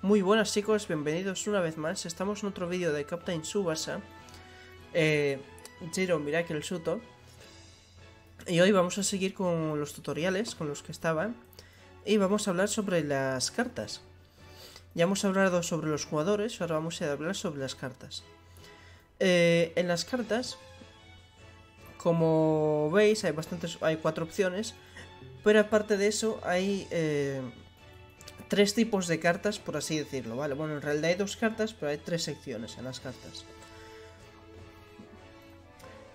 Muy buenas chicos, bienvenidos una vez más. Estamos en otro vídeo de Captain Tsubasa, Zero Miracle Shuto. Y hoy vamos a seguir con los tutoriales con los que estaban. Y vamos a hablar sobre las cartas. Ya hemos hablado sobre los jugadores, ahora vamos a hablar sobre las cartas. En las cartas, como veis, hay cuatro opciones. Pero aparte de eso hay... tres tipos de cartas, por así decirlo, ¿vale? Bueno, en realidad hay dos cartas, pero hay tres secciones en las cartas.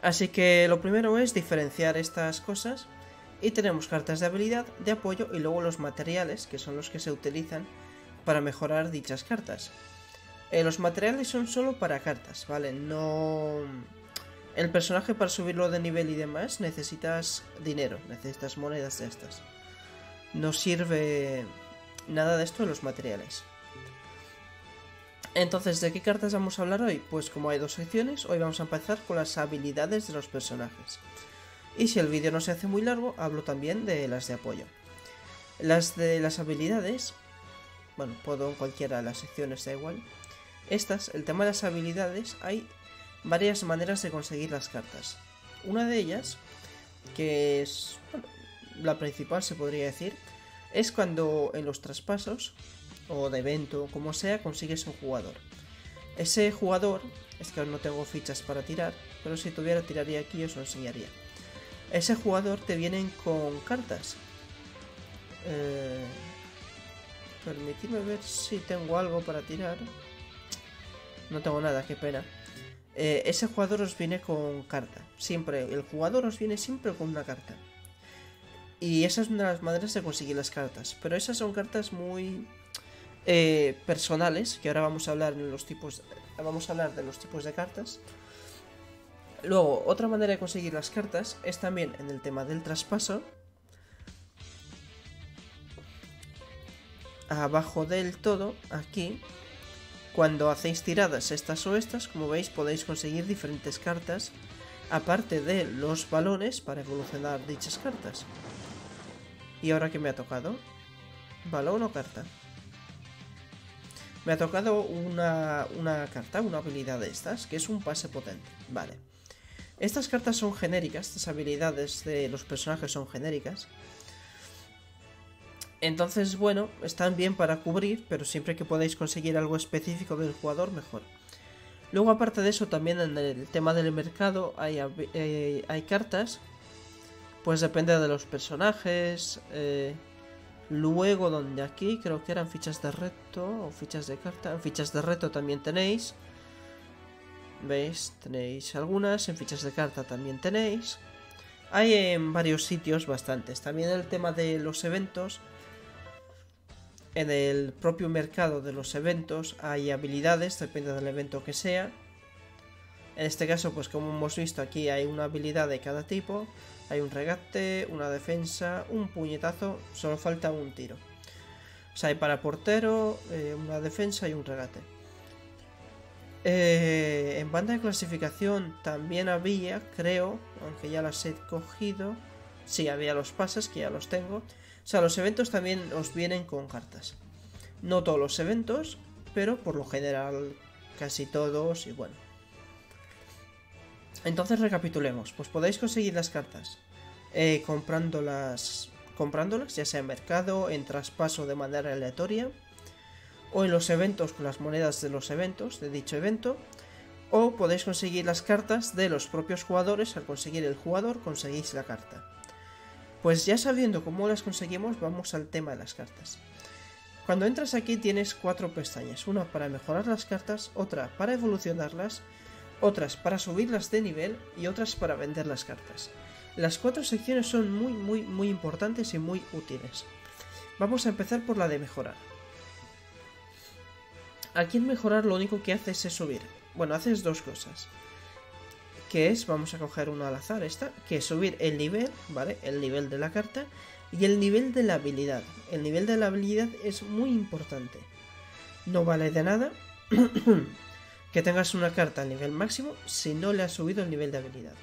Así que lo primero es diferenciar estas cosas. Y tenemos cartas de habilidad, de apoyo y luego los materiales, que son los que se utilizan para mejorar dichas cartas. Los materiales son solo para cartas, ¿vale? No... El personaje, para subirlo de nivel y demás, necesitas dinero, necesitas monedas de estas. No sirve... nada de esto en los materiales. Entonces, ¿de qué cartas vamos a hablar hoy? Pues como hay dos secciones, hoy vamos a empezar con las habilidades de los personajes. Y si el vídeo no se hace muy largo, hablo también de las de apoyo. Las de las habilidades, bueno, puedo en cualquiera de las secciones, da igual. El tema de las habilidades, hay varias maneras de conseguir las cartas. Una de ellas, que es, bueno, la principal se podría decir, es cuando en los traspasos, o de evento, como sea, consigues un jugador. Ese jugador, es que no tengo fichas para tirar, pero si tuviera tiraría aquí y os lo enseñaría. Ese jugador te vienen con cartas. Permitidme ver si tengo algo para tirar. No tengo nada, qué pena. Ese jugador os viene con carta. Siempre, el jugador os viene siempre con una carta. Y esa es una de las maneras de conseguir las cartas. Pero esas son cartas muy personales, que ahora vamos a hablar en los tipos. Vamos a hablar de los tipos de cartas. Luego, otra manera de conseguir las cartas es también en el tema del traspaso. Abajo del todo, aquí, cuando hacéis tiradas estas o estas, como veis, podéis conseguir diferentes cartas, aparte de los valores para evolucionar dichas cartas. ¿Y ahora qué me ha tocado? ¿Valor o carta? Me ha tocado una carta, una habilidad de estas, que es un pase potente. Vale. Estas cartas son genéricas, estas habilidades de los personajes son genéricas. Entonces, bueno, están bien para cubrir, pero siempre que podáis conseguir algo específico del jugador, mejor. Luego, aparte de eso, también en el tema del mercado hay cartas... Pues depende de los personajes. Luego, donde aquí creo que eran fichas de reto o fichas de carta. En fichas de reto también tenéis. ¿Veis? Tenéis algunas. En fichas de carta también tenéis. Hay en varios sitios bastantes. También el tema de los eventos. En el propio mercado de los eventos hay habilidades. Depende del evento que sea. En este caso, pues como hemos visto, aquí hay una habilidad de cada tipo. Hay un regate, una defensa, un puñetazo, solo falta un tiro. O sea, hay para portero, una defensa y un regate. En banda de clasificación también había, creo, aunque ya las he cogido. Sí, había los pases, que ya los tengo. O sea, los eventos también os vienen con cartas. No todos los eventos, pero por lo general casi todos y bueno. Entonces recapitulemos, pues podéis conseguir las cartas comprándolas, ya sea en mercado, en traspaso de manera aleatoria, o en los eventos con las monedas de los eventos, de dicho evento, o podéis conseguir las cartas de los propios jugadores. Al conseguir el jugador conseguís la carta. Pues ya sabiendo cómo las conseguimos, vamos al tema de las cartas. Cuando entras aquí tienes cuatro pestañas, una para mejorar las cartas, otra para evolucionarlas, otras para subirlas de nivel y otras para vender las cartas. Las cuatro secciones son muy importantes y muy útiles. Vamos a empezar por la de mejorar. Aquí en mejorar lo único que haces es subir. Bueno, haces dos cosas. Que es, vamos a coger una al azar esta, que es subir el nivel, ¿vale? El nivel de la carta y el nivel de la habilidad. El nivel de la habilidad es muy importante. No vale de nada que tengas una carta al nivel máximo si no le has subido el nivel de habilidad.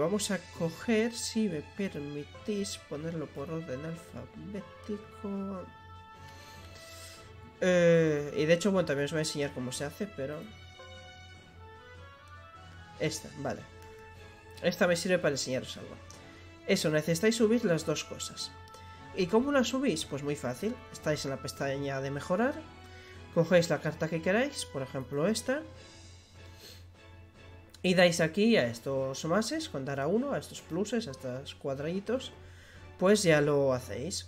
Vamos a coger, si me permitís, ponerlo por orden alfabético. Y de hecho, bueno, también os voy a enseñar cómo se hace, pero... Esta, vale. Esta me sirve para enseñaros algo. Eso, necesitáis subir las dos cosas. ¿Y cómo las subís? Pues muy fácil. Estáis en la pestaña de mejorar. Cogéis la carta que queráis, por ejemplo esta. Y dais aquí a estos mases, con dar a uno, a estos pluses, a estos cuadraditos. Pues ya lo hacéis.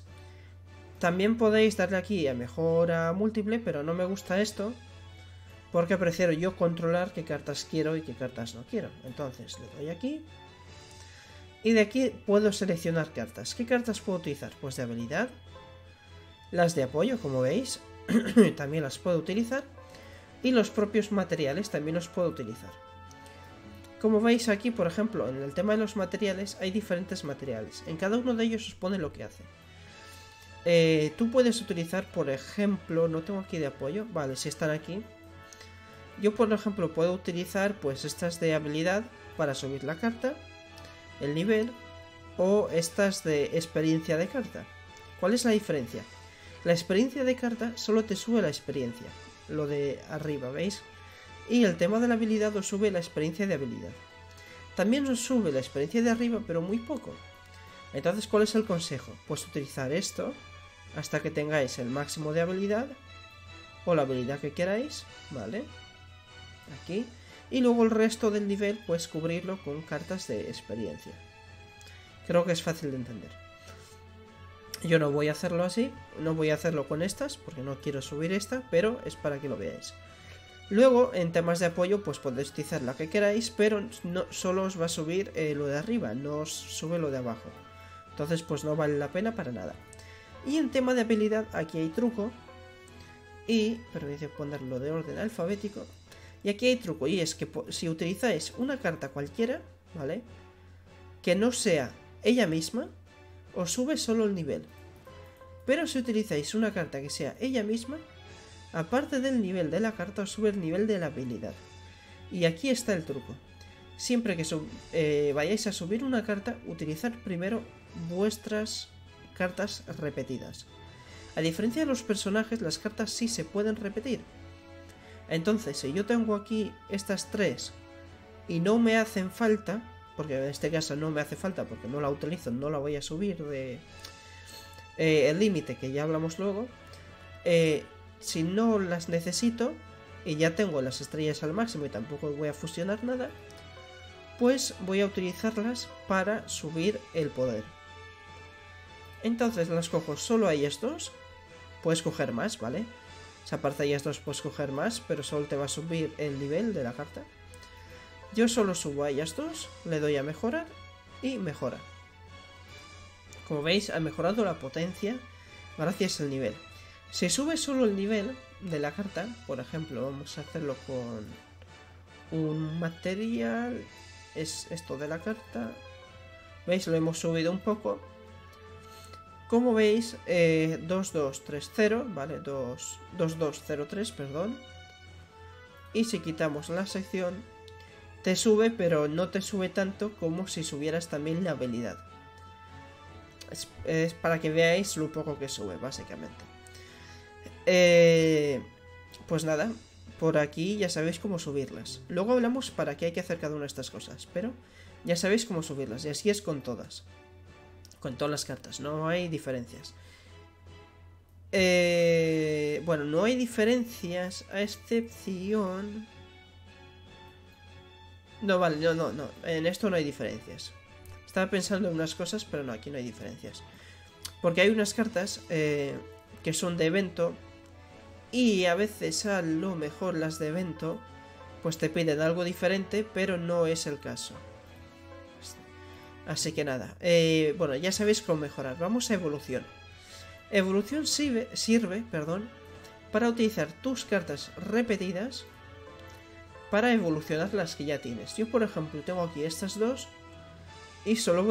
También podéis darle aquí a mejora múltiple, pero no me gusta esto, porque prefiero yo controlar qué cartas quiero y qué cartas no quiero. Entonces le doy aquí. Y de aquí puedo seleccionar cartas. ¿Qué cartas puedo utilizar? Pues de habilidad. Las de apoyo, como veis, también las puedo utilizar. Y los propios materiales también los puedo utilizar. Como veis aquí, por ejemplo, en el tema de los materiales hay diferentes materiales. En cada uno de ellos os pone lo que hace. Tú puedes utilizar, por ejemplo, no tengo aquí de apoyo. Vale, si están aquí. Yo, por ejemplo, puedo utilizar pues estas de habilidad para subir la carta, el nivel, o estas de experiencia de carta. ¿Cuál es la diferencia? La experiencia de carta solo te sube la experiencia, lo de arriba, ¿veis? Y el tema de la habilidad os sube la experiencia de habilidad. También os sube la experiencia de arriba, pero muy poco. Entonces, ¿cuál es el consejo? Pues utilizar esto hasta que tengáis el máximo de habilidad o la habilidad que queráis, ¿vale? Aquí. Y luego el resto del nivel, pues cubrirlo con cartas de experiencia. Creo que es fácil de entender. Yo no voy a hacerlo así, no voy a hacerlo con estas, porque no quiero subir esta, pero es para que lo veáis. Luego, en temas de apoyo, pues podéis utilizar la que queráis, pero no, solo os va a subir lo de arriba, no os sube lo de abajo. Entonces, pues no vale la pena para nada. Y en tema de habilidad, aquí hay truco. Y, permíteme ponerlo de orden alfabético. Y aquí hay truco, y es que si utilizáis una carta cualquiera, ¿vale? Que no sea ella misma, os sube solo el nivel. Pero si utilizáis una carta que sea ella misma, aparte del nivel de la carta, os sube el nivel de la habilidad. Y aquí está el truco. Siempre que vayáis a subir una carta, utilizad primero vuestras cartas repetidas. A diferencia de los personajes, las cartas sí se pueden repetir. Entonces, si yo tengo aquí estas tres y no me hacen falta, porque en este caso no me hace falta porque no la utilizo, no la voy a subir de el límite que ya hablamos luego, si no las necesito y ya tengo las estrellas al máximo y tampoco voy a fusionar nada, pues voy a utilizarlas para subir el poder. Entonces las cojo solo a ellas dos, puedes coger más, ¿vale? Aparte de ellas dos puedes coger más, pero solo te va a subir el nivel de la carta. Yo solo subo a ellas dos, le doy a mejorar y mejora. Como veis, ha mejorado la potencia gracias al nivel. Si sube solo el nivel de la carta, por ejemplo, vamos a hacerlo con un material, es esto de la carta. ¿Veis? Lo hemos subido un poco. Como veis, 2230, ¿vale? 2203, perdón. Y si quitamos la sección, te sube, pero no te sube tanto como si subieras también la habilidad. Es para que veáis lo poco que sube, básicamente. Pues nada, por aquí ya sabéis cómo subirlas. Luego hablamos para qué hay que hacer cada una de estas cosas, pero ya sabéis cómo subirlas, y así es con todas. Con todas las cartas, no hay diferencias. Bueno, no hay diferencias a excepción... No, vale, no. En esto no hay diferencias. Estaba pensando en unas cosas, pero no, aquí no hay diferencias. Porque hay unas cartas que son de evento. Y a veces a lo mejor las de evento pues te piden algo diferente, pero no es el caso. Así que nada, bueno, ya sabéis cómo mejorar. Vamos a evolución. Evolución sirve para utilizar tus cartas repetidas para evolucionar las que ya tienes. Yo, por ejemplo, tengo aquí estas dos y solo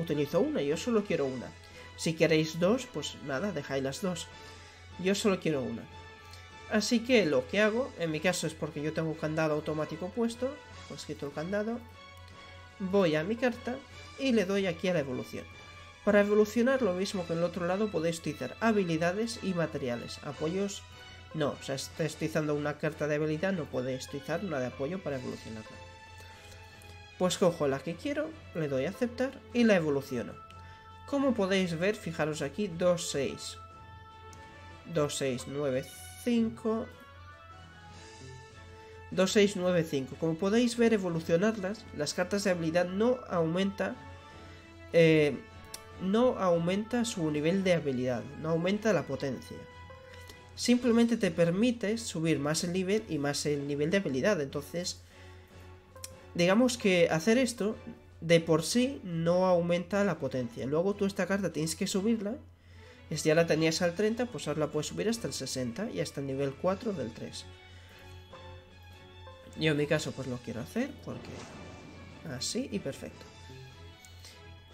utilizo una, yo solo quiero una. Si queréis dos, pues nada, dejáis las dos. Yo solo quiero una. Así que lo que hago, en mi caso es porque yo tengo un candado automático puesto, pues quito el candado. Voy a mi carta y le doy aquí a la evolución. Para evolucionar, lo mismo que en el otro lado, podéis utilizar habilidades y materiales. Apoyos no, o sea, si estáis utilizando una carta de habilidad, no podéis utilizar una de apoyo para evolucionarla. Pues cojo la que quiero, le doy a aceptar y la evoluciono. Como podéis ver, fijaros aquí, 2, 6. 2, 6, 9, 5. 2, 6, 9, 5. Como podéis ver, evolucionarlas, las cartas de habilidad no aumenta... no aumenta su nivel de habilidad, no aumenta la potencia. Simplemente te permite subir más el nivel y más el nivel de habilidad. Entonces, digamos que hacer esto de por sí no aumenta la potencia. Luego tú esta carta tienes que subirla. Si ya la tenías al 30, pues ahora la puedes subir hasta el 60 y hasta el nivel 4 del 3. Yo en mi caso pues lo quiero hacer porque así y perfecto.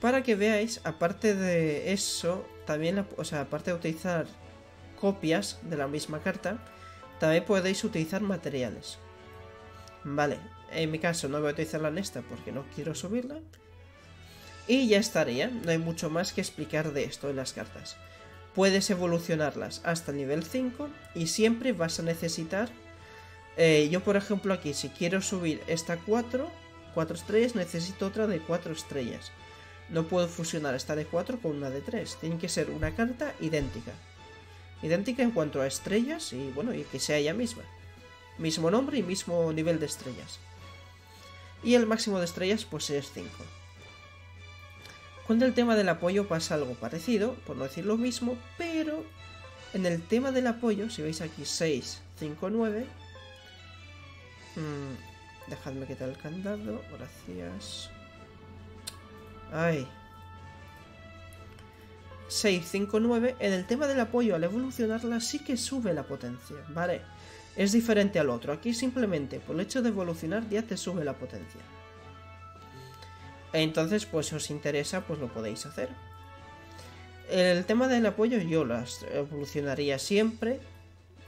Para que veáis, aparte de eso, también aparte de utilizar copias de la misma carta, también podéis utilizar materiales. Vale, en mi caso no voy a utilizarla en esta porque no quiero subirla. Y ya estaría, no hay mucho más que explicar de esto en las cartas. Puedes evolucionarlas hasta el nivel 5 y siempre vas a necesitar... yo por ejemplo aquí, si quiero subir esta 4 estrellas, necesito otra de 4 estrellas. No puedo fusionar esta de 4 con una de 3. Tiene que ser una carta idéntica. Idéntica en cuanto a estrellas y bueno, y que sea ella misma. Mismo nombre y mismo nivel de estrellas. Y el máximo de estrellas pues es 5. Con el tema del apoyo pasa algo parecido, por no decir lo mismo, pero en el tema del apoyo, si veis aquí 6, 5, 9... dejadme quitar el candado, gracias... Ay. 6, 5, 9. En el tema del apoyo al evolucionarla sí que sube la potencia, ¿vale? Es diferente al otro. Aquí simplemente por el hecho de evolucionar ya te sube la potencia. Entonces, pues si os interesa, pues lo podéis hacer. El tema del apoyo yo las evolucionaría siempre.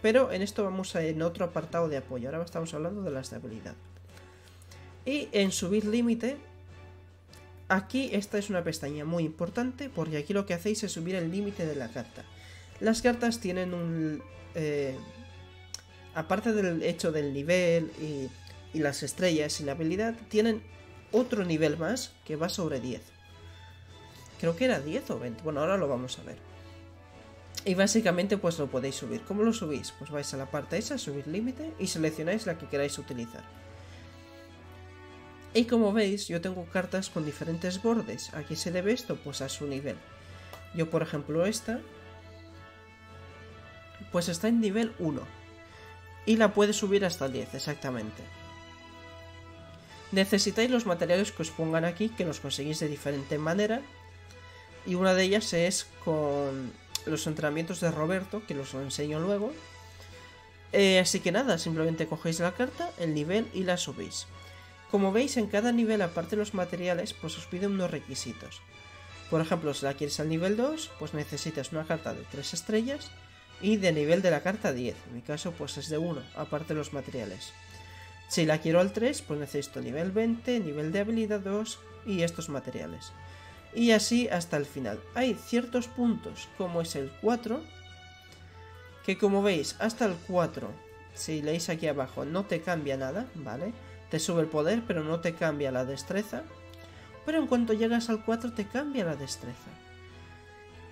Pero en esto vamos a en otro apartado de apoyo. Ahora estamos hablando de las de habilidad. Y en subir límite... Aquí esta es una pestaña muy importante porque aquí lo que hacéis es subir el límite de la carta. Las cartas tienen un... aparte del hecho del nivel y las estrellas y la habilidad, tienen otro nivel más que va sobre 10. Creo que era 10 o 20. Bueno, ahora lo vamos a ver. Y básicamente pues lo podéis subir. ¿Cómo lo subís? Pues vais a la parte esa, subir límite y seleccionáis la que queráis utilizar. Y como veis, yo tengo cartas con diferentes bordes. ¿A qué se debe esto? Pues a su nivel. Yo, por ejemplo, esta... pues está en nivel 1. Y la puede subir hasta 10, exactamente. Necesitáis los materiales que os pongan aquí, que los conseguís de diferente manera. Y una de ellas es con los entrenamientos de Roberto, que os lo enseño luego. Así que nada, simplemente cogéis la carta, el nivel y la subís. Como veis, en cada nivel, aparte de los materiales, pues os piden unos requisitos. Por ejemplo, si la quieres al nivel 2, pues necesitas una carta de 3 estrellas y de nivel de la carta 10. En mi caso, pues es de 1, aparte de los materiales. Si la quiero al 3, pues necesito nivel 20, nivel de habilidad 2 y estos materiales. Y así hasta el final. Hay ciertos puntos, como es el 4, que como veis, hasta el 4, si leéis aquí abajo, no te cambia nada, ¿vale? Te sube el poder, pero no te cambia la destreza. Pero en cuanto llegas al 4 te cambia la destreza.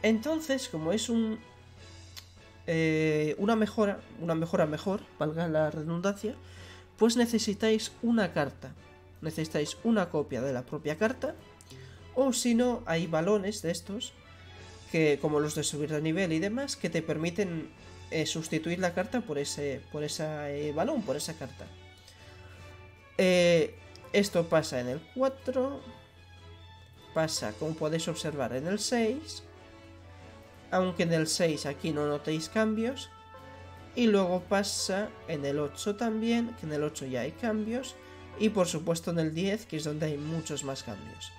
Entonces, como es un... una mejora mejor, valga la redundancia, pues necesitáis una carta. Necesitáis una copia de la propia carta. O si no, hay balones de estos, que como los de subir de nivel y demás, que te permiten sustituir la carta por ese balón, por esa carta. Esto pasa en el 4, pasa, como podéis observar, en el 6, aunque en el 6 aquí no notéis cambios, y luego pasa en el 8 también, que en el 8 ya hay cambios, y por supuesto en el 10, que es donde hay muchos más cambios.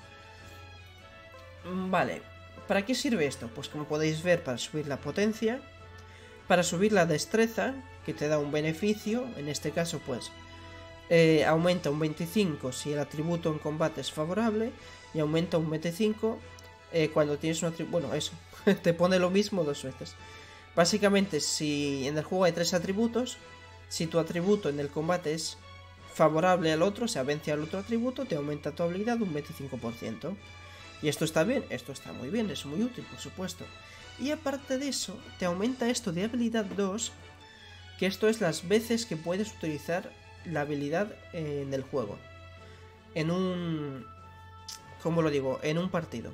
Vale, ¿para qué sirve esto? Pues como podéis ver, para subir la potencia, para subir la destreza, que te da un beneficio, en este caso pues... aumenta un 25 si el atributo en combate es favorable y aumenta un 25 cuando tienes una atributo. Bueno, eso, te pone lo mismo dos veces. Básicamente, si en el juego hay tres atributos, si tu atributo en el combate es favorable al otro, o sea, vence al otro atributo, te aumenta tu habilidad un 25%. Y esto está bien, esto está muy bien, es muy útil, por supuesto. Y aparte de eso, te aumenta esto de habilidad 2, que esto es las veces que puedes utilizar la habilidad en el juego. En un... ¿cómo lo digo? En un partido.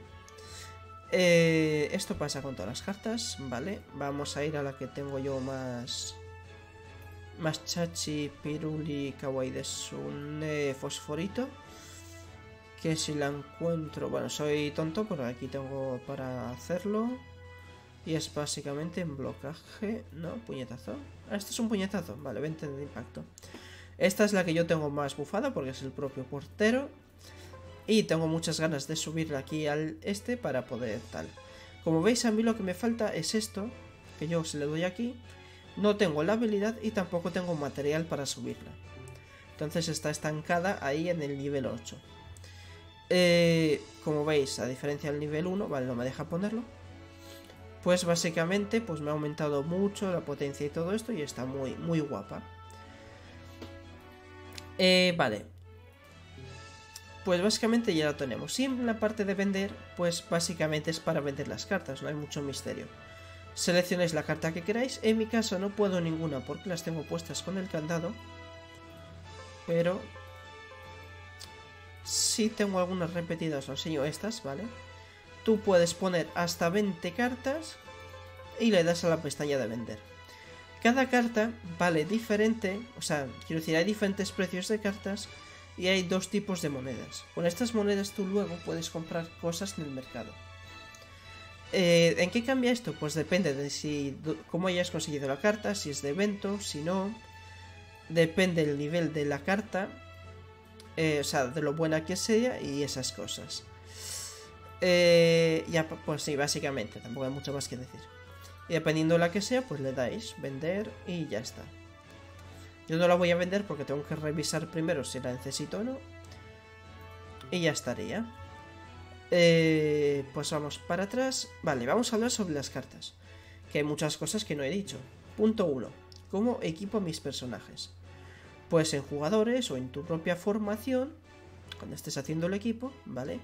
Esto pasa con todas las cartas, ¿vale? Vamos a ir a la que tengo yo más... Chachi, Piruli, Kawaii Desune, Fosforito. Que si la encuentro... Bueno, soy tonto, pero aquí tengo para hacerlo. Y es básicamente en blocaje... ¿No? ¿Puñetazo? Ah, esto es un puñetazo. Vale, 20 de impacto. Esta es la que yo tengo más bufada porque es el propio portero. Y tengo muchas ganas de subirla aquí al este para poder tal. Como veis, a mí lo que me falta es esto. Que yo se le doy aquí. No tengo la habilidad y tampoco tengo material para subirla. Entonces está estancada ahí en el nivel 8. Como veis, a diferencia del nivel 1, vale, no me deja ponerlo. Pues básicamente, pues me ha aumentado mucho la potencia y todo esto, y está muy, muy guapa. Vale. Pues básicamente ya lo tenemos. Y en la parte de vender, pues básicamente es para vender las cartas, no hay mucho misterio. Seleccionáis la carta que queráis. En mi caso no puedo ninguna porque las tengo puestas con el candado. Pero... si tengo algunas repetidas, os enseño estas, ¿vale? Tú puedes poner hasta 20 cartas y le das a la pestaña de vender. Cada carta vale diferente, o sea, quiero decir, hay diferentes precios de cartas y hay dos tipos de monedas. Con estas monedas tú luego puedes comprar cosas en el mercado. ¿En qué cambia esto? Pues depende de si cómo hayas conseguido la carta, si es de evento, si no. Depende del nivel de la carta. O sea, de lo buena que sea y esas cosas. Ya, pues sí, básicamente, tampoco hay mucho más que decir. Y dependiendo de la que sea, pues le dais vender y ya está. Yo no la voy a vender porque tengo que revisar primero si la necesito o no. Y ya estaría. Pues vamos para atrás. Vale, vamos a hablar sobre las cartas. Que hay muchas cosas que no he dicho. Punto 1. ¿Cómo equipo a mis personajes? Pues en jugadores o en tu propia formación, cuando estés haciendo el equipo, ¿vale?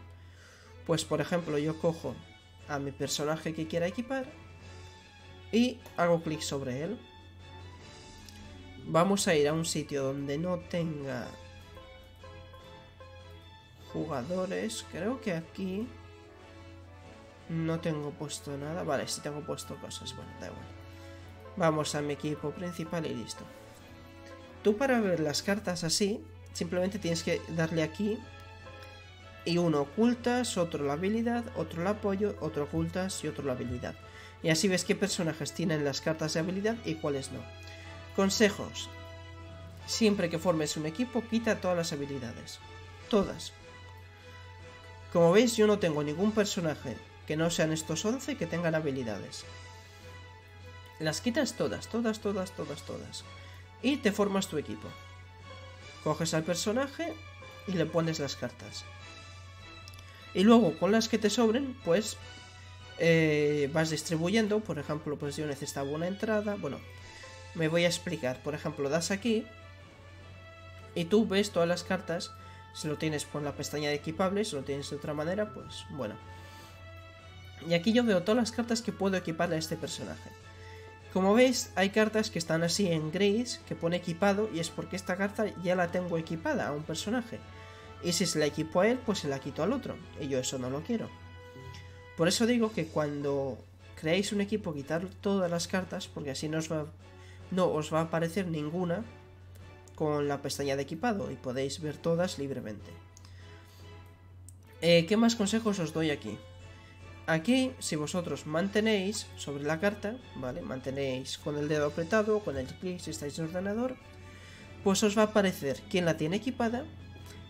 Pues por ejemplo yo cojo a mi personaje que quiera equipar y hago clic sobre él. Vamos a ir a un sitio donde no tenga jugadores, creo que aquí no tengo puesto nada, vale, sí tengo puesto cosas, bueno, da igual. Vamos a mi equipo principal y listo. Tú para ver las cartas así, simplemente tienes que darle aquí y uno ocultas, otro la habilidad, otro el apoyo, otro ocultas y otro la habilidad. Y así ves qué personajes tienen las cartas de habilidad y cuáles no. Consejos. Siempre que formes un equipo, quita todas las habilidades. Todas. Como veis, yo no tengo ningún personaje que no sean estos 11 que tengan habilidades. Las quitas todas, todas, todas, todas, todas. Y te formas tu equipo. Coges al personaje y le pones las cartas. Y luego con las que te sobren, pues vas distribuyendo. Por ejemplo, pues yo necesitaba una entrada. Bueno, me voy a explicar. Por ejemplo, das aquí y tú ves todas las cartas. Si lo tienes por la pestaña de equipables, si lo tienes de otra manera, pues bueno. Y aquí yo veo todas las cartas que puedo equipar a este personaje. Como veis, hay cartas que están así en gris, que pone equipado, y es porque esta carta ya la tengo equipada a un personaje. Y si se la equipo a él, pues se la quito al otro, y yo eso no lo quiero. Por eso digo que cuando creáis un equipo, quitar todas las cartas, porque así no os va a aparecer ninguna con la pestaña de equipado, y podéis ver todas libremente. ¿Qué más consejos os doy aquí? Aquí, si vosotros mantenéis sobre la carta, ¿vale? Mantenéis con el dedo apretado, con el clic si estáis en el ordenador, pues os va a aparecer quién la tiene equipada,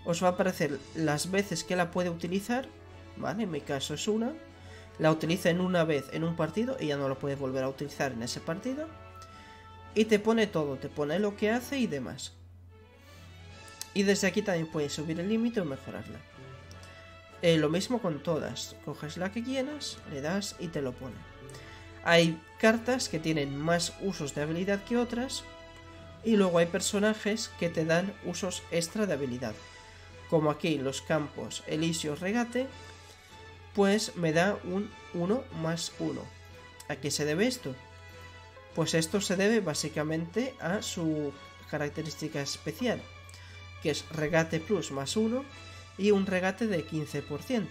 os va a aparecer las veces que la puede utilizar, ¿vale? En mi caso es una, la utiliza en una vez en un partido y ya no la puede volver a utilizar en ese partido, y te pone todo, te pone lo que hace y demás. Y desde aquí también puedes subir el límite o mejorarla. Lo mismo con todas. Coges la que quieras, le das y te lo pone. Hay cartas que tienen más usos de habilidad que otras. Y luego hay personajes que te dan usos extra de habilidad. Como aquí los campos Eliseo Regate, pues me da un 1+1. ¿A qué se debe esto? Pues esto se debe básicamente a su característica especial, que es regate plus +1 y un regate de 15%.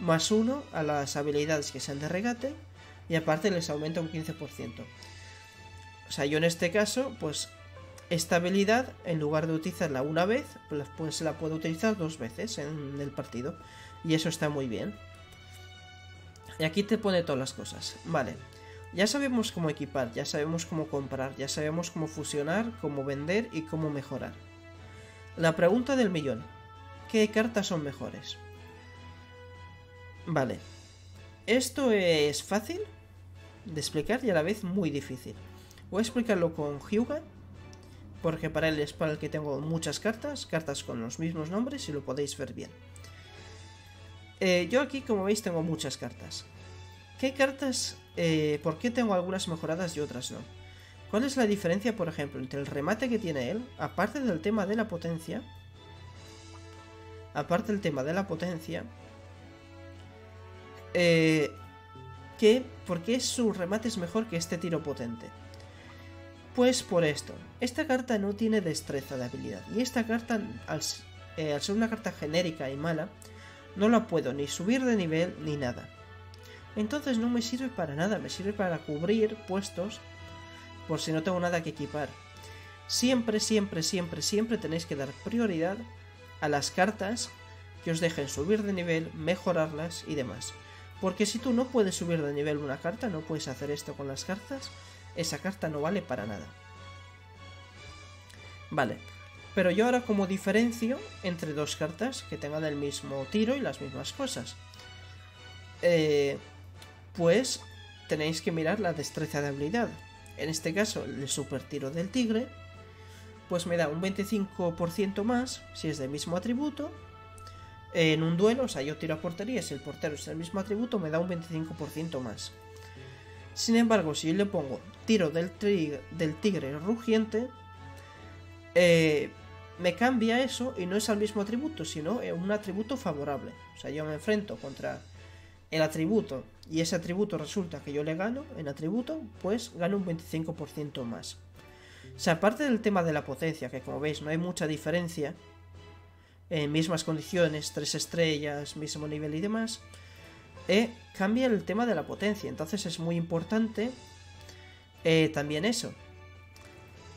+1 a las habilidades que sean de regate y aparte les aumenta un 15%. O sea, yo en este caso, pues esta habilidad, en lugar de utilizarla una vez, pues la puedo utilizar dos veces en el partido. Y eso está muy bien. Y aquí te pone todas las cosas. Vale, ya sabemos cómo equipar, ya sabemos cómo comprar, ya sabemos cómo fusionar, cómo vender y cómo mejorar. La pregunta del millón: ¿qué cartas son mejores? Vale, esto es fácil de explicar y a la vez muy difícil. Voy a explicarlo con Hyuga, porque para él es para el que tengo muchas cartas, cartas con los mismos nombres, y lo podéis ver bien. Yo aquí, como veis, tengo muchas cartas. ¿Qué cartas? ¿Por qué tengo algunas mejoradas y otras no? ¿Cuál es la diferencia, por ejemplo, entre el remate que tiene él, aparte del tema de la potencia? Aparte del tema de la potencia, ¿por qué su remate es mejor que este tiro potente? Pues por esto. Esta carta no tiene destreza de habilidad. Y esta carta, al ser una carta genérica y mala, no la puedo ni subir de nivel ni nada. Entonces no me sirve para nada. Me sirve para cubrir puestos por si no tengo nada que equipar. Siempre, siempre, siempre, siempre tenéis que dar prioridad a las cartas que os dejen subir de nivel, mejorarlas y demás. Porque si tú no puedes subir de nivel una carta, no puedes hacer esto con las cartas, esa carta no vale para nada. Vale, pero yo ahora como diferencio entre dos cartas que tengan el mismo tiro y las mismas cosas, pues tenéis que mirar la destreza de habilidad. En este caso el super tiro del tigre pues me da un 25% más si es del mismo atributo. En un duelo, o sea, yo tiro a portería, si el portero es del mismo atributo me da un 25% más. Sin embargo, si yo le pongo tiro del tigre rugiente, me cambia eso y no es al mismo atributo, sino un atributo favorable. O sea, yo me enfrento contra el atributo y ese atributo resulta que yo le gano en atributo, pues gano un 25% más. O sea, aparte del tema de la potencia, que como veis no hay mucha diferencia, en mismas condiciones, 3 estrellas, mismo nivel y demás, cambia el tema de la potencia. Entonces es muy importante también eso.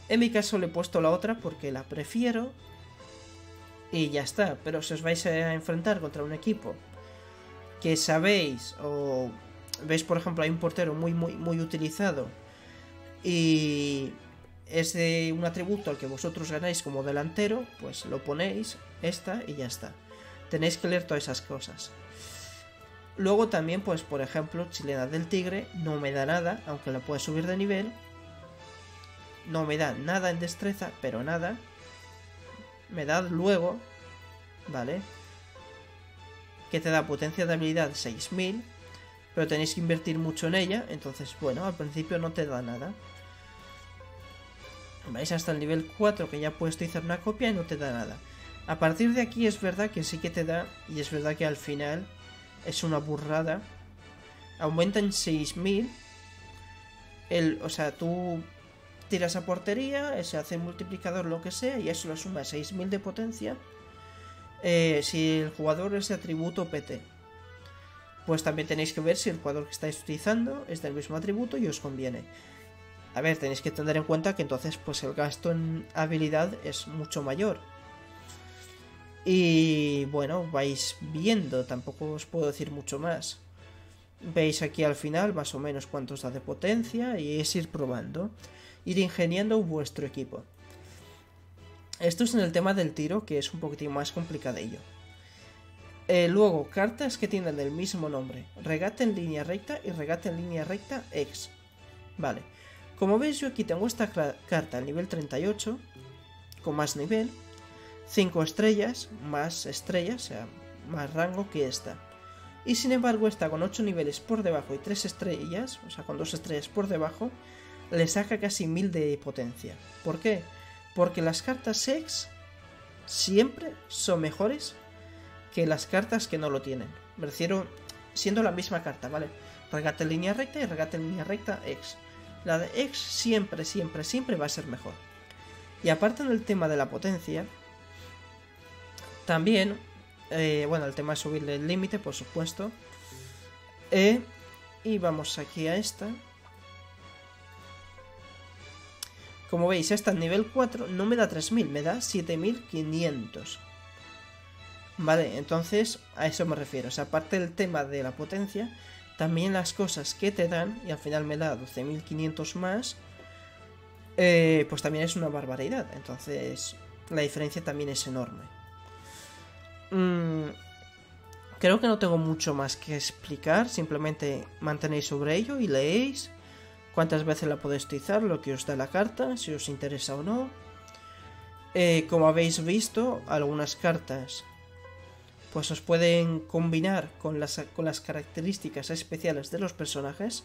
En mi caso le he puesto la otra porque la prefiero y ya está. Pero si os vais a enfrentar contra un equipo que sabéis, o veis por ejemplo hay un portero muy utilizado y es de un atributo al que vosotros ganáis como delantero, pues lo ponéis esta y ya está. Tenéis que leer todas esas cosas. Luego también, pues por ejemplo, chilena del tigre no me da nada, aunque la pueda subir de nivel. No me da nada en destreza, pero nada. Me da luego, ¿vale? Que te da potencia de habilidad 6000, pero tenéis que invertir mucho en ella, entonces bueno, al principio no te da nada. Vais hasta el nivel 4 que ya puedes utilizar una copia y no te da nada. A partir de aquí es verdad que sí que te da, y es verdad que al final es una burrada. Aumenta en 6000. O sea, tú tiras a portería, se hace multiplicador, lo que sea, y eso lo suma 6000 de potencia. Si el jugador es de atributo PT, pues también tenéis que ver si el jugador que estáis utilizando es del mismo atributo y os conviene. A ver, tenéis que tener en cuenta que entonces pues el gasto en habilidad es mucho mayor. Y bueno, vais viendo, tampoco os puedo decir mucho más. Veis aquí al final más o menos cuántos da de potencia y es ir probando, ir ingeniando vuestro equipo. Esto es en el tema del tiro, que es un poquitín más complicadillo. Luego, cartas que tienen el mismo nombre: regate en línea recta y regate en línea recta X. Vale, como veis yo aquí tengo esta carta al nivel 38, con más nivel. 5 estrellas, más estrellas, o sea, más rango que esta. Y sin embargo esta, con 8 niveles por debajo y 3 estrellas, o sea con 2 estrellas por debajo, le saca casi 1000 de potencia. ¿Por qué? Porque las cartas X siempre son mejores que las cartas que no lo tienen. Me refiero siendo la misma carta, ¿vale? Regate en línea recta y regate en línea recta X. La de X siempre, siempre, siempre va a ser mejor. Y aparte del tema de la potencia, también, bueno, el tema de subirle el límite, por supuesto. Y vamos aquí a esta. Como veis, esta en nivel 4 no me da 3000, me da 7500. Vale, entonces a eso me refiero. O sea, aparte del tema de la potencia, también las cosas que te dan, y al final me da 12500 más, pues también es una barbaridad. Entonces la diferencia también es enorme. Creo que no tengo mucho más que explicar. Simplemente mantenéis sobre ello y leéis cuántas veces la podéis utilizar, lo que os da la carta, si os interesa o no. Como habéis visto, algunas cartas pues os pueden combinar con las características especiales de los personajes.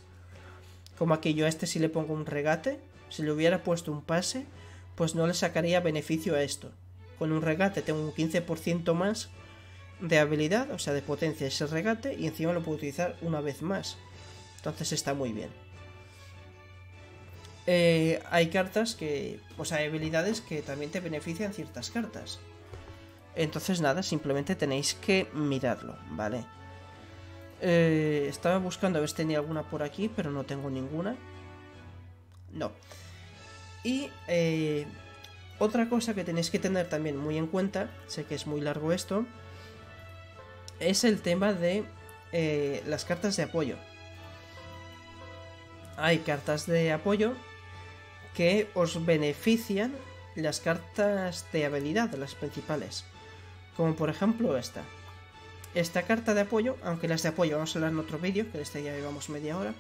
Como aquí, yo a este si le pongo un regate, si le hubiera puesto un pase, pues no le sacaría beneficio a esto. Con un regate tengo un 15% más de habilidad, o sea de potencia ese regate, y encima lo puedo utilizar una vez más. Entonces está muy bien. Hay cartas que, o sea, hay habilidades que también te benefician ciertas cartas. Entonces nada, simplemente tenéis que mirarlo, ¿vale? Estaba buscando a ver si tenía alguna por aquí, pero no tengo ninguna. No. Y otra cosa que tenéis que tener también muy en cuenta, sé que es muy largo esto, es el tema de las cartas de apoyo. Hay cartas de apoyo que os benefician las cartas de habilidad, las principales. Como por ejemplo esta. Esta carta de apoyo, aunque las de apoyo vamos a hablar en otro vídeo, que de este ya llevamos media hora.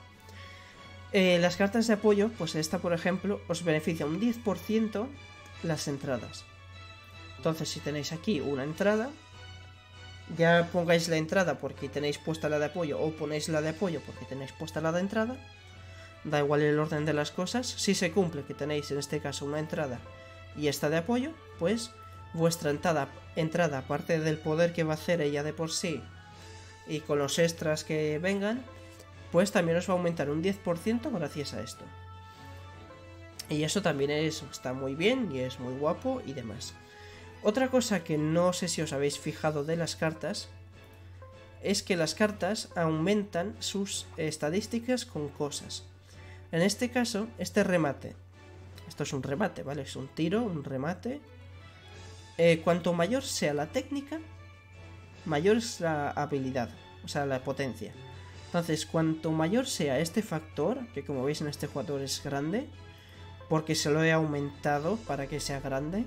Las cartas de apoyo, pues esta por ejemplo, os beneficia un 10% las entradas. Entonces si tenéis aquí una entrada, ya pongáis la entrada porque tenéis puesta la de apoyo, o ponéis la de apoyo porque tenéis puesta la de entrada, da igual el orden de las cosas. Si se cumple que tenéis en este caso una entrada y esta de apoyo, pues vuestra entrada, aparte del poder que va a hacer ella de por sí y con los extras que vengan, pues también os va a aumentar un 10% gracias a esto. Y eso también está muy bien y es muy guapo y demás. Otra cosa que no sé si os habéis fijado de las cartas es que las cartas aumentan sus estadísticas con cosas. En este caso, este remate. Esto es un remate, ¿vale? Es un tiro, un remate. Cuanto mayor sea la técnica, mayor es la habilidad, o sea, la potencia. Entonces, cuanto mayor sea este factor, que como veis en este jugador es grande, porque se lo he aumentado para que sea grande,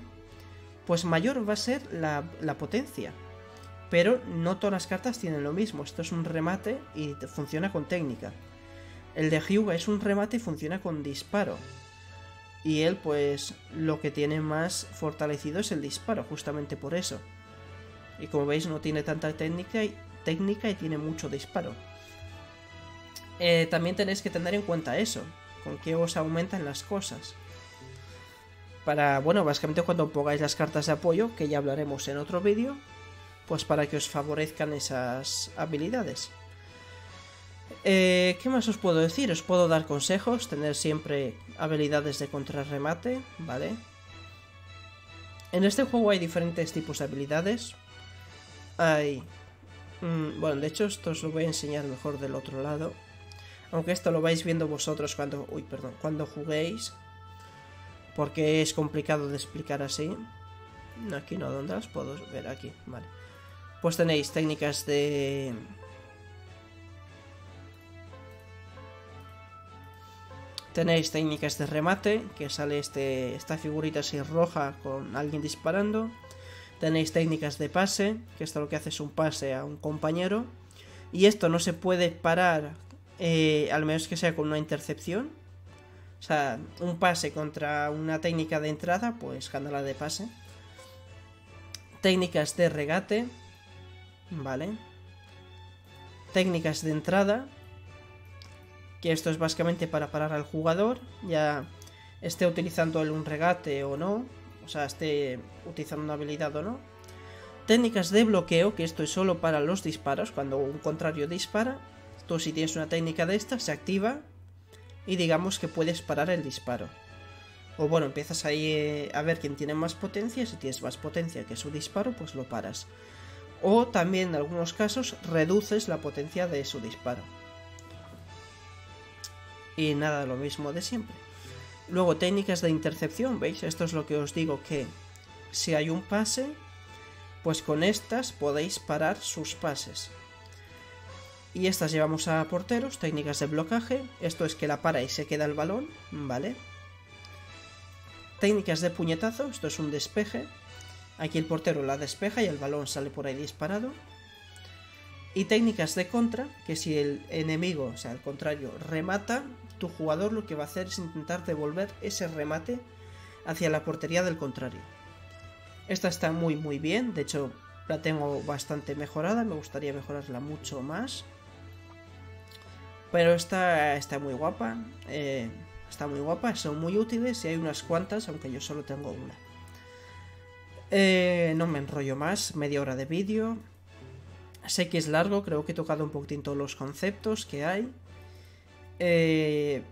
pues mayor va a ser la potencia. Pero no todas las cartas tienen lo mismo. Esto es un remate y funciona con técnica. El de Hyuga es un remate y funciona con disparo. Y él, pues, lo que tiene más fortalecido es el disparo, justamente por eso. Y como veis, no tiene tanta técnica y tiene mucho disparo. También tenéis que tener en cuenta eso, con qué os aumentan las cosas. Para, bueno, básicamente cuando pongáis las cartas de apoyo, que ya hablaremos en otro vídeo, pues para que os favorezcan esas habilidades. ¿Qué más os puedo decir? Os puedo dar consejos, tener siempre habilidades de contrarremate, ¿vale? En este juego hay diferentes tipos de habilidades. Hay... bueno, de hecho esto os lo voy a enseñar mejor del otro lado. Aunque esto lo vais viendo vosotros cuando... Uy, perdón, cuando juguéis. Porque es complicado de explicar así. No, aquí no, ¿dónde las puedo ver? Aquí, vale. Pues tenéis técnicas de... Tenéis técnicas de remate, que sale esta figurita así roja con alguien disparando. Tenéis técnicas de pase, que esto lo que hace es un pase a un compañero. Y esto no se puede parar, al menos que sea con una intercepción. O sea, un pase contra una técnica de entrada, pues gana la de pase. Técnicas de regate, Vale. Técnicas de entrada, que esto es básicamente para parar al jugador, ya esté utilizando un regate o no, o sea, esté utilizando una habilidad o no. Técnicas de bloqueo, que esto es solo para los disparos, cuando un contrario dispara, tú si tienes una técnica de esta, se activa y digamos que puedes parar el disparo. O bueno, empiezas ahí a ver quién tiene más potencia, si tienes más potencia que su disparo, pues lo paras. O también en algunos casos reduces la potencia de su disparo. Y nada, lo mismo de siempre. Luego técnicas de intercepción, ¿veis? Esto es lo que os digo, que si hay un pase, pues con estas podéis parar sus pases. Y estas llevamos a porteros, técnicas de blocaje, esto es que la para y se queda el balón, ¿vale? Técnicas de puñetazo, esto es un despeje, aquí el portero la despeja y el balón sale por ahí disparado. Y técnicas de contra, que si el enemigo, o sea, el contrario, remata, tu jugador lo que va a hacer es intentar devolver ese remate hacia la portería del contrario. Esta está muy bien, de hecho la tengo bastante mejorada, me gustaría mejorarla mucho más. Pero esta está muy guapa, son muy útiles y hay unas cuantas, aunque yo solo tengo una. No me enrollo más, media hora de vídeo. Sé que es largo, creo que he tocado un poquitín todos los conceptos que hay.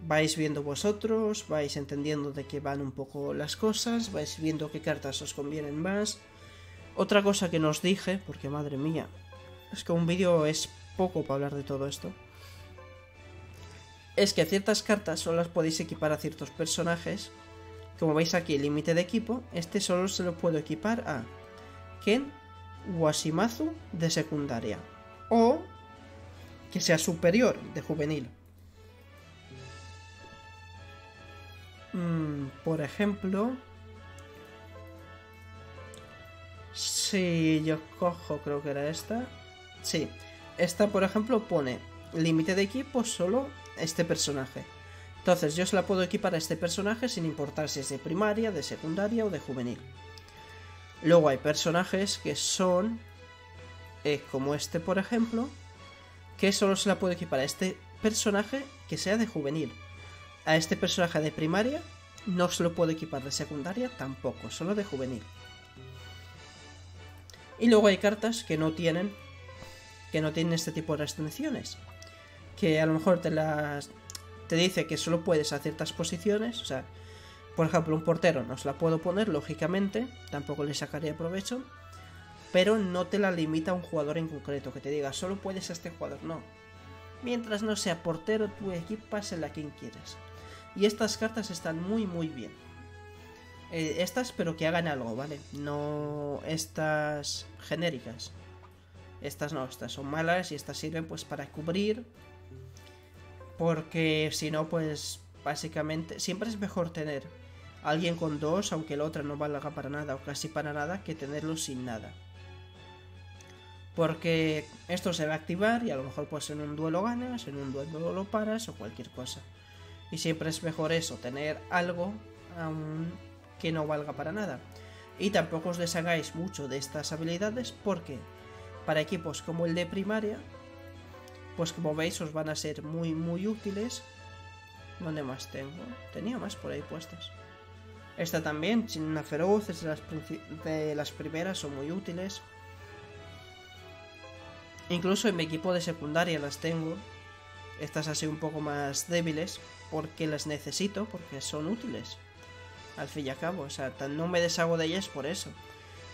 Vais viendo vosotros, vais entendiendo de qué van un poco las cosas, vais viendo qué cartas os convienen más. Otra cosa que no os dije, porque madre mía, es que un vídeo es poco para hablar de todo esto. Es que ciertas cartas solo las podéis equipar a ciertos personajes. Como veis aquí, límite de equipo, este solo se lo puedo equipar a Ken Wasimazu de secundaria o que sea superior de juvenil. Por ejemplo, si yo cojo, creo que era esta. Sí, esta por ejemplo pone límite de equipo solo este personaje. Entonces yo se la puedo equipar a este personaje sin importar si es de primaria, de secundaria o de juvenil. Luego hay personajes que son, como este por ejemplo, que solo se la puede equipar a este personaje que sea de juvenil. A este personaje de primaria no se lo puedo equipar, de secundaria tampoco, solo de juvenil. Y luego hay cartas que no tienen este tipo de restricciones. Que a lo mejor te dice que solo puedes a ciertas posiciones, o sea... Por ejemplo, un portero no se la puedo poner, lógicamente, tampoco le sacaría provecho, pero no te la limita a un jugador en concreto, que te diga, solo puedes a este jugador, no. Mientras no sea portero, tú equipas en la quien quieras. Y estas cartas están muy bien. Estas, pero que hagan algo, ¿vale? No estas genéricas. Estas no, estas son malas y estas sirven pues para cubrir, porque si no, pues básicamente siempre es mejor tener alguien con dos, aunque el otro no valga para nada o casi para nada, que tenerlo sin nada. Porque esto se va a activar y a lo mejor pues en un duelo ganas, en un duelo lo paras o cualquier cosa. Y siempre es mejor eso, tener algo que no valga para nada. Y tampoco os deshagáis mucho de estas habilidades porque para equipos como el de primaria, pues como veis os van a ser muy útiles. ¿Dónde más tengo? Tenía más por ahí puestas. Esta también, China Feroz, es de las primeras, son muy útiles. Incluso en mi equipo de secundaria las tengo. Estas así un poco más débiles, porque las necesito, porque son útiles. Al fin y al cabo, o sea, no me deshago de ellas por eso.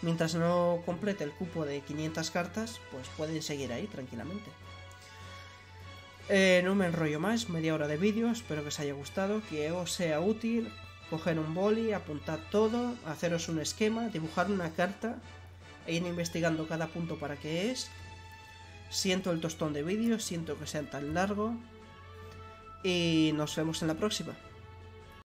Mientras no complete el cupo de 500 cartas, pues pueden seguir ahí tranquilamente. No me enrollo más, media hora de vídeo, espero que os haya gustado, que os sea útil. Coger un boli, apuntad todo, haceros un esquema, dibujar una carta e ir investigando cada punto para qué es. Siento el tostón de vídeos, siento que sea tan largo y nos vemos en la próxima.